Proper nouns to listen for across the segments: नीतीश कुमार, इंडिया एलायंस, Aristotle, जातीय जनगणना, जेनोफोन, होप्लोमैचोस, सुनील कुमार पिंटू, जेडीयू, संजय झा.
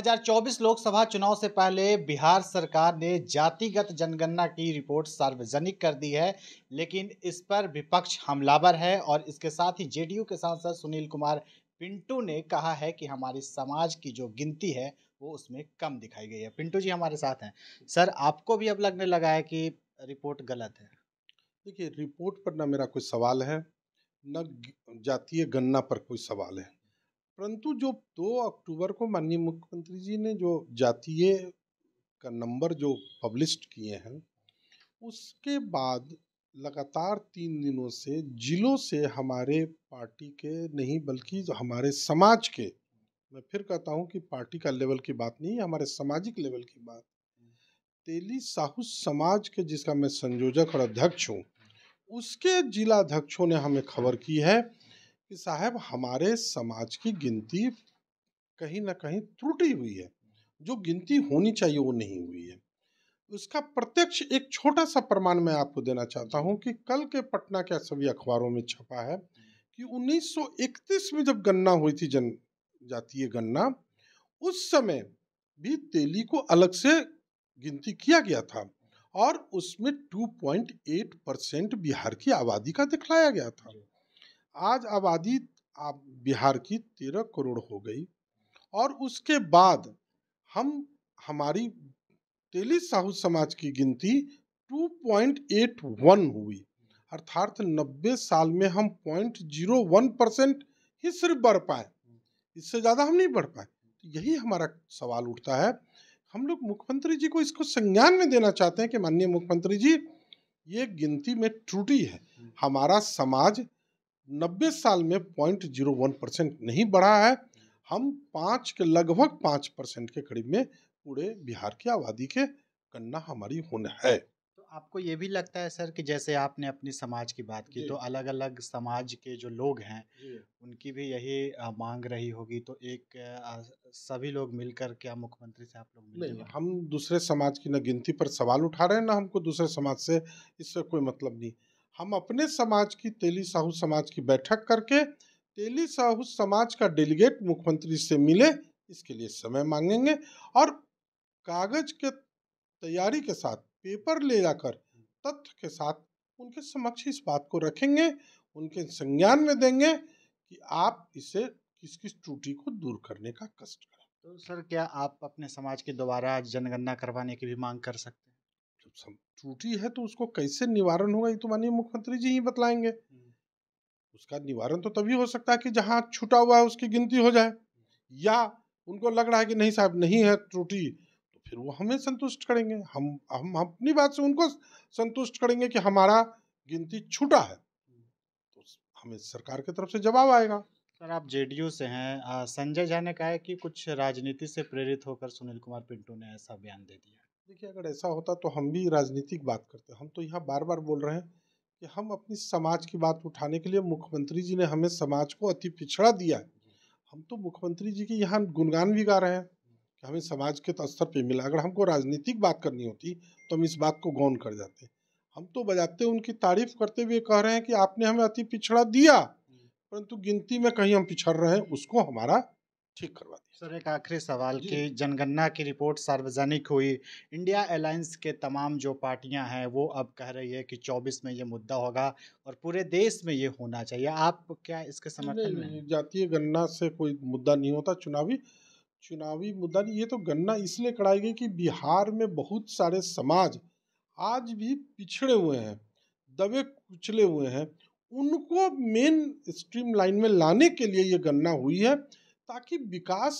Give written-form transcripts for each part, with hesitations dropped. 2024 लोकसभा चुनाव से पहले बिहार सरकार ने जातिगत जनगणना की रिपोर्ट सार्वजनिक कर दी है, लेकिन इस पर विपक्ष हमलावर है। और इसके साथ ही जेडीयू के सांसद सुनील कुमार पिंटू ने कहा है कि हमारी समाज की जो गिनती है वो उसमें कम दिखाई गई है। पिंटू जी हमारे साथ हैं। सर, आपको भी अब लगने लगा है कि रिपोर्ट गलत है? देखिए, रिपोर्ट पर ना मेरा कोई सवाल है, न जातीय गणना पर कोई सवाल है, परंतु जो 2 अक्टूबर को माननीय मुख्यमंत्री जी ने जो जातीय का नंबर जो पब्लिश किए हैं, उसके बाद लगातार 3 दिनों से जिलों से हमारे पार्टी के नहीं बल्कि हमारे समाज के, मैं फिर कहता हूं कि पार्टी का लेवल की बात नहीं, हमारे सामाजिक लेवल की बात, तेली साहू समाज के जिसका मैं संयोजक और अध्यक्ष हूँ, उसके जिलाध्यक्षों ने हमें खबर की है कि साहब हमारे समाज की गिनती कहीं ना कहीं त्रुटि हुई है, जो गिनती होनी चाहिए वो नहीं हुई है। उसका प्रत्यक्ष एक छोटा सा प्रमाण मैं आपको देना चाहता हूँ कि कल के पटना के सभी अखबारों में छपा है कि 1931 में जब गणना हुई थी जनजातीय गणना, उस समय भी तेली को अलग से गिनती किया गया था और उसमें 2.8% बिहार की आबादी का दिखलाया गया था। आज आबादी आप बिहार की 13 करोड़ हो गई और उसके बाद हमारी तेली साहू समाज की गिनती 2.81 हुई, अर्थात 90 साल में हम 0.01% ही सिर्फ बढ़ पाए, इससे ज़्यादा हम नहीं बढ़ पाए। तो यही हमारा सवाल उठता है। हम लोग मुख्यमंत्री जी को इसको संज्ञान में देना चाहते हैं कि माननीय मुख्यमंत्री जी, ये गिनती में त्रुटि है, हमारा समाज 90 साल में 0.01% नहीं बढ़ा है, हम लगभग 5% के करीब में पूरे बिहार की आबादी के गणना हमारी होना है। तो आपको ये भी लगता है सर कि जैसे आपने अपनी समाज की बात की, तो अलग अलग समाज के जो लोग हैं उनकी भी यही मांग रही होगी, तो एक सभी लोग मिलकर क्या मुख्यमंत्री से आप लोग नहीं, हम दूसरे समाज की ना गिनती पर सवाल उठा रहे हैं ना हमको दूसरे समाज से, इससे कोई मतलब नहीं। हम अपने समाज की तेली साहू समाज की बैठक करके तेली साहू समाज का डेलीगेट मुख्यमंत्री से मिले, इसके लिए समय मांगेंगे और कागज के तैयारी के साथ पेपर ले जाकर तथ्य के साथ उनके समक्ष इस बात को रखेंगे, उनके संज्ञान में देंगे कि आप इसे किस किस त्रुटि को दूर करने का कष्ट करें। तो सर, क्या आप अपने समाज के दोबारा जनगणना करवाने की भी मांग कर सकते हैं? जब सब त्रुटि है तो उसको कैसे निवारण होगा, ये तो माननीय मुख्यमंत्री जी ही बतलाएंगे। उसका निवारण तो तभी हो सकता है कि जहाँ छूटा हुआ है उसकी गिनती हो जाए, या उनको लग रहा है कि नहीं साहब नहीं है त्रुटि, तो फिर वो हमें संतुष्ट करेंगे, हम अपनी बात से उनको संतुष्ट करेंगे कि हमारा गिनती छूटा है, तो हमें सरकार की तरफ से जवाब आएगा। सर, आप जेडीयू से हैं, संजय झा ने कहा है कि कुछ राजनीति से प्रेरित होकर सुनील कुमार पिंटू ने ऐसा बयान दे दिया। देखिए, अगर ऐसा होता तो हम भी राजनीतिक बात करते। हम तो यहाँ बार बार बोल रहे हैं कि हम अपनी समाज की बात उठाने के लिए, मुख्यमंत्री जी ने हमें समाज को अति पिछड़ा दिया है, हम तो मुख्यमंत्री जी के यहाँ गुणगान भी गा रहे हैं कि हमें समाज के स्तर पे मिला। अगर हमको राजनीतिक बात करनी होती तो हम इस बात को गौन कर जाते। हम तो बजाते उनकी तारीफ करते हुए कह रहे हैं कि आपने हमें अति पिछड़ा दिया, परंतु गिनती में कहीं हम पिछड़ रहे हैं, उसको हमारा ठीक करवा दिया। सर, एक आखिरी सवाल कि जनगणना की रिपोर्ट सार्वजनिक हुई, इंडिया एलायंस के तमाम जो पार्टियां हैं वो अब कह रही है कि 24 में ये मुद्दा होगा और पूरे देश में ये होना चाहिए, आप क्या इसके समर्थन में? जातीय गणना से कोई मुद्दा नहीं होता, चुनावी मुद्दा नहीं। ये तो गणना इसलिए कराई गई कि बिहार में बहुत सारे समाज आज भी पिछड़े हुए हैं, दबे कुचले हुए हैं, उनको मेन स्ट्रीम लाइन में लाने के लिए ये गणना हुई है, ताकि विकास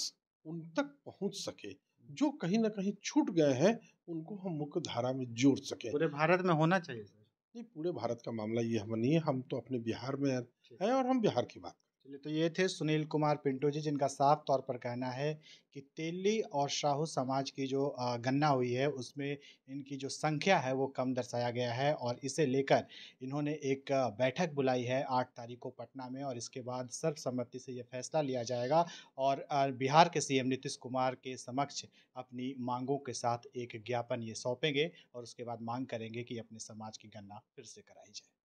उन तक पहुंच सके जो कहीं ना कहीं छूट गए हैं, उनको हम मुख्य धारा में जोड़ सके। पूरे भारत में होना चाहिए सर? नहीं, पूरे भारत का मामला ये हम नहीं है, हम तो अपने बिहार में हैं और हम बिहार की बात। चलिए, तो ये थे सुनील कुमार पिंटू जी, जिनका साफ तौर पर कहना है कि तेली और साहू समाज की जो गणना हुई है उसमें इनकी जो संख्या है वो कम दर्शाया गया है और इसे लेकर इन्होंने एक बैठक बुलाई है 8 तारीख को पटना में और इसके बाद सर्वसम्मति से ये फैसला लिया जाएगा और बिहार के सीएम नीतीश कुमार के समक्ष अपनी मांगों के साथ एक ज्ञापन ये सौंपेंगे और उसके बाद मांग करेंगे कि अपने समाज की गणना फिर से कराई जाए।